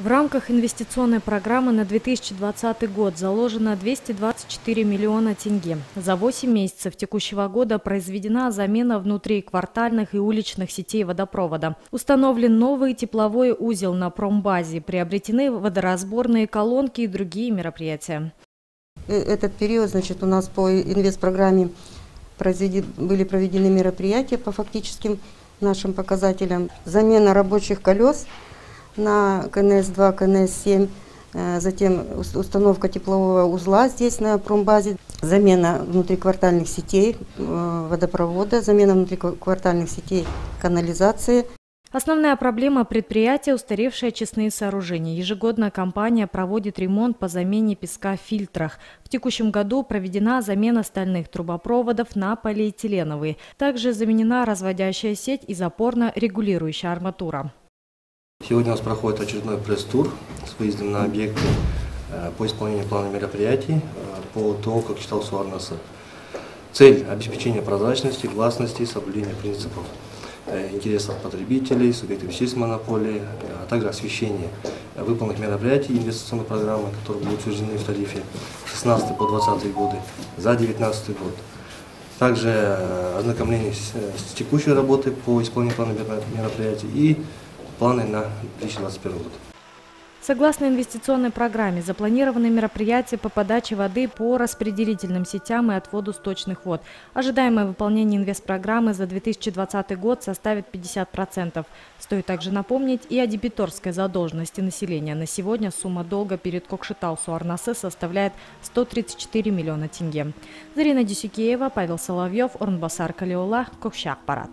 В рамках инвестиционной программы на 2020 год заложено 224 миллиона тенге. За 8 месяцев текущего года произведена замена внутриквартальных и уличных сетей водопровода. Установлен новый тепловой узел на промбазе, приобретены водоразборные колонки и другие мероприятия. Этот период, значит, у нас по инвестпрограмме были проведены мероприятия по фактическим нашим показателям. Замена рабочих колес на КНС-2, КНС-7, затем установка теплового узла здесь на промбазе, замена внутриквартальных сетей водопровода, замена внутриквартальных сетей канализации. Основная проблема предприятия – устаревшие очистные сооружения. Ежегодно компания проводит ремонт по замене песка в фильтрах. В текущем году проведена замена стальных трубопроводов на полиэтиленовые. Также заменена разводящая сеть и запорно-регулирующая арматура. Сегодня у нас проходит очередной пресс-тур с выездом на объекты по исполнению плана мероприятий по ТО Кокшиталсу Арнасы. Цель – обеспечение прозрачности, гласности и соблюдения принципов интересов потребителей, субъектов сельской монополии, а также освещение выполненных мероприятий инвестиционной программы, которые будут утверждены в тарифе с 2016 по 2020 годы за 2019 год. Также ознакомление с текущей работой по исполнению плана мероприятий и планы на 2021 год. Согласно инвестиционной программе, запланированы мероприятия по подаче воды по распределительным сетям и отводу сточных вод. Ожидаемое выполнение инвестпрограммы за 2020 год составит 50%. Стоит также напомнить и о дебиторской задолженности населения. На сегодня сумма долга перед Кокшиталсу Арнасы составляет 134 миллиона тенге. Зарина Десюкеева, Павел Соловьев, Орнбасар Калиула, Кокшак Парад.